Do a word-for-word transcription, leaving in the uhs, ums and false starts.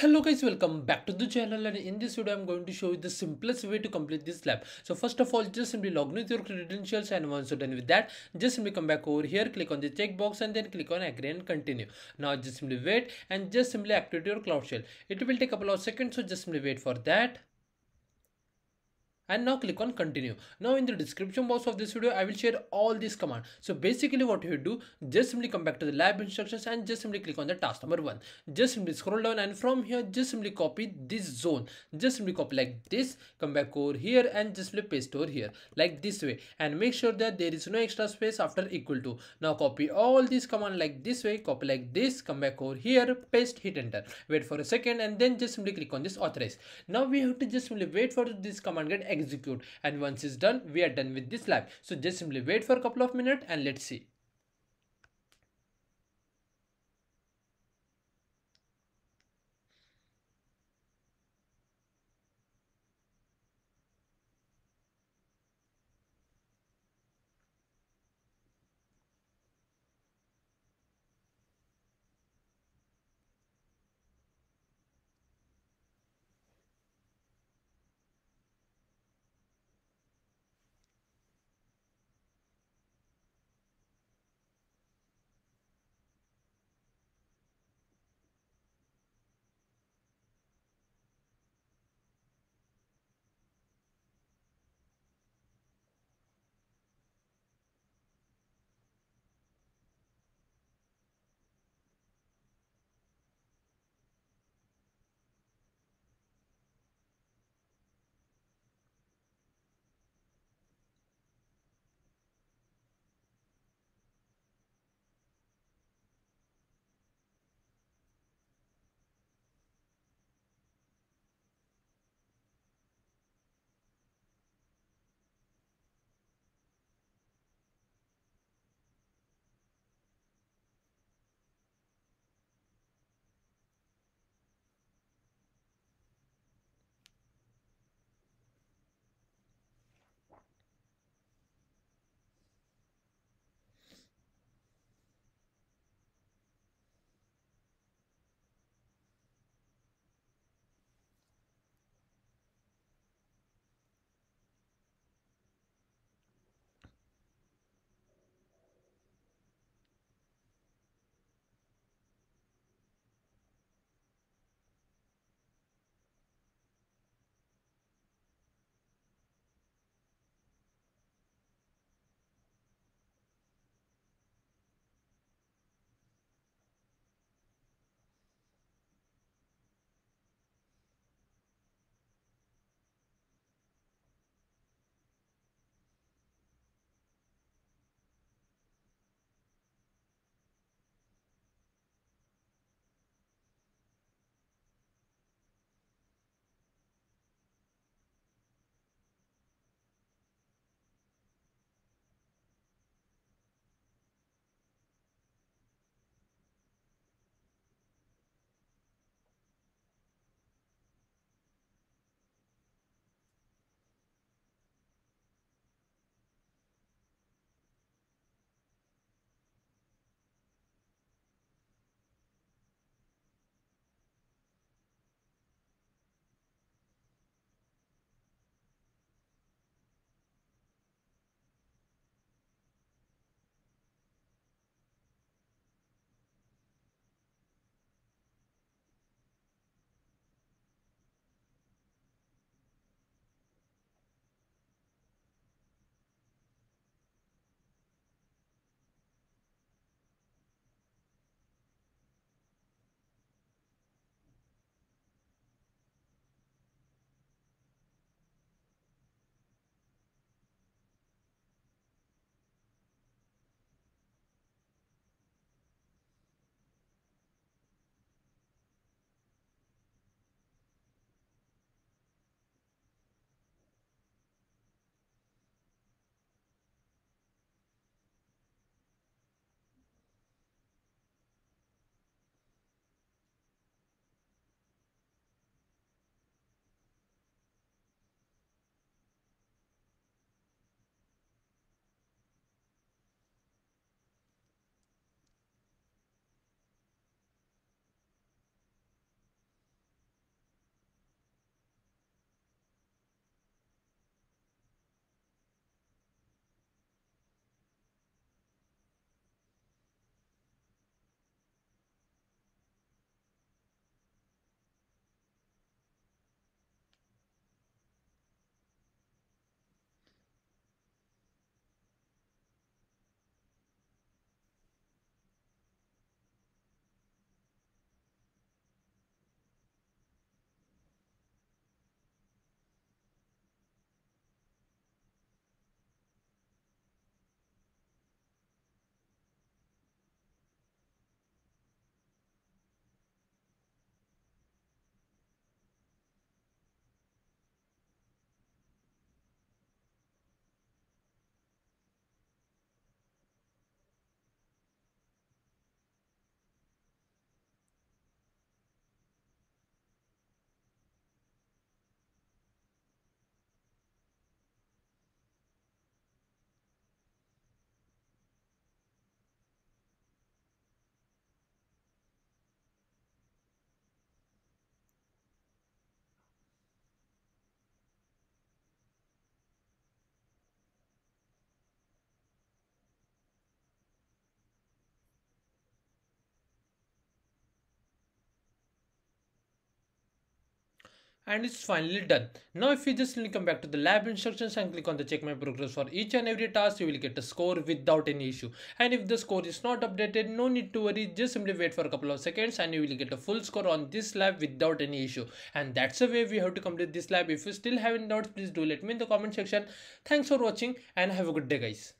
Hello guys, welcome back to the channel, and in this video I'm going to show you the simplest way to complete this lab. So first of all, just simply log in with your credentials, and once you're done with that, just simply come back over here, click on the checkbox and then click on agree and continue. Now just simply wait and just simply activate your Cloud Shell. It will take a couple of seconds, so just simply wait for that. And now click on continue. Now in the description box of this video, I will share all these commands. So basically what you do, just simply come back to the lab instructions and just simply click on the task number one. Just simply scroll down, and from here, just simply copy this zone. Just simply copy like this, come back over here and just simply paste over here like this way. And make sure that there is no extra space after equal to. Now copy all these commands like this way, copy like this, come back over here, paste, hit enter. Wait for a second and then just simply click on this authorize. Now we have to just simply wait for this command get executed. execute, and once it's done, we are done with this lab. So just simply wait for a couple of minutes and let's see. and it's finally done. Now if you just come back to the lab instructions and click on the check my progress for each and every task, you will get a score without any issue. And if the score is not updated, no need to worry, just simply wait for a couple of seconds and you will get a full score on this lab without any issue. And that's the way we have to complete this lab. If you still haven't done, please do let me in the comment section. Thanks for watching and have a good day guys.